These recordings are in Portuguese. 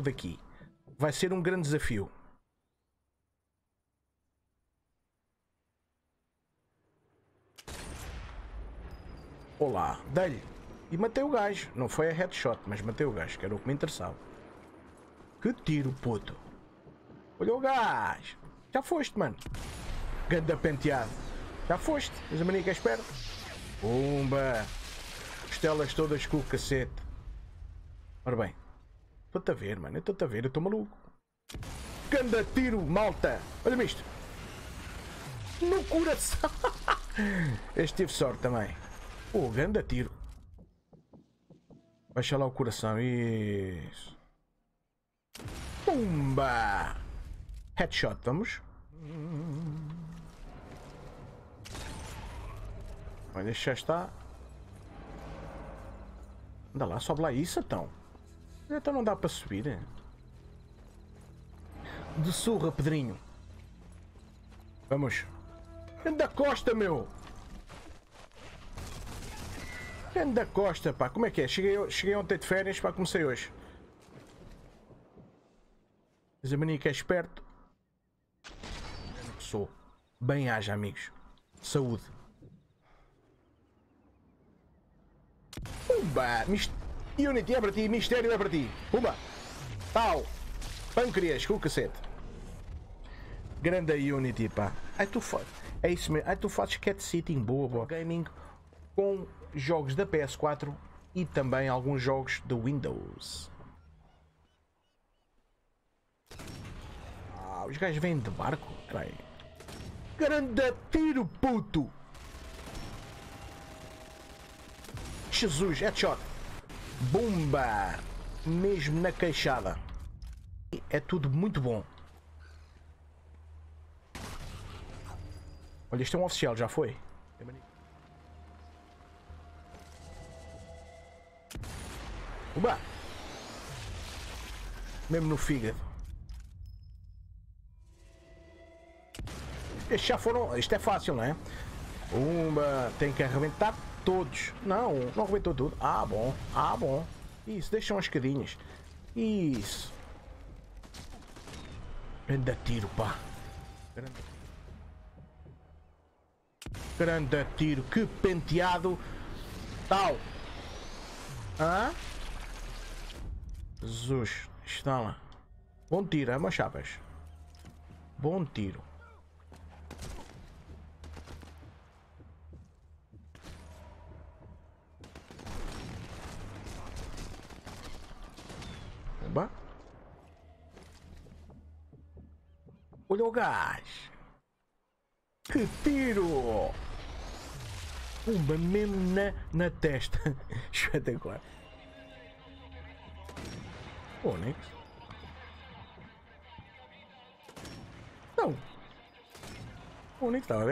novo daqui. Vai ser um grande desafio. Olá, dei-lhe. E matei o gajo. Não foi a headshot, mas matei o gajo, que era o que me interessava. Que tiro, puto. Olha o gajo. Já foste, mano. Ganda penteado. Já foste. Mas a manica espera. Pumba. Costelas todas com o cacete. Ora bem. Estou-te a ver, mano. Eu estou-te a ver. Eu estou maluco. Ganda tiro, malta. Olha-me isto. No coração. Este teve sorte também. Pô, grande tiro. Baixa lá o coração. Isso. Pumba. Headshot, vamos. Olha, já está. Anda lá, sobe lá isso, então. Então não dá para subir. Hein? De surra, Pedrinho. Vamos. Anda costa, meu. Anda costa, pá, como é que é? Cheguei ontem de férias, pá, comecei hoje. Mas a manica é esperto. Sou. Bem haja, amigos. Saúde. Pumba! Unity é para ti, mistério é para ti. Pumba! Tal! Pâncreas, com o cacete. Grande Unity, pá. Ai, tu fazes. É isso mesmo. Ai, tu fazes cat sitting, boa, boa. Gaming com jogos da PS4 e também alguns jogos do Windows. Ah, os gajos vêm de barco. Peraí. Grande tiro, puto! Jesus, headshot! Bomba! Mesmo na queixada. É tudo muito bom. Olha, isto é um oficial, já foi? Oba! Mesmo no fígado. Estes já foram. Isto é fácil, não é? Uma tem que arrebentar todos. Não, não arrebentou tudo. Ah, bom. Ah, bom. Isso, deixam as cadinhas. Isso. Grande tiro, pá. Grande tiro. Que penteado. Tal. Hã? Jesus, está lá. Bom tiro, é uma chapas. Bom tiro. Oba. Olha o gás. Que tiro! Pumba, mesmo na testa. Espetacular. Onix? Não. Onix, estava a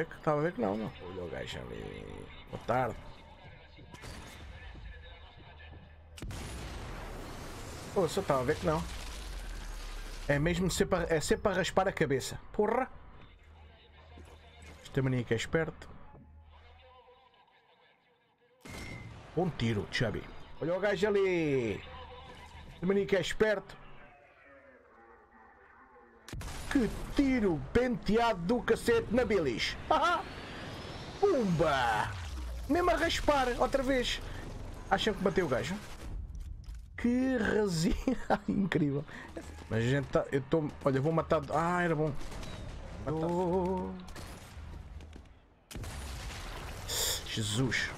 ver que não, não. Olha o gajo ali. Boa tarde. Pô, só estava a ver que não. É mesmo ser para raspar a cabeça. Porra! Este maníaco é esperto. Bom tiro, Chubby. Olha o gajo ali. O maníaco é esperto. Que tiro penteado do cacete na bilis. Ah, pumba! Mesmo a raspar, outra vez. Acham que bateu o gajo? Que rasinha incrível. Mas a gente tá... Eu estou... Olha, vou matar... Ah, era bom. Matar. Jesus.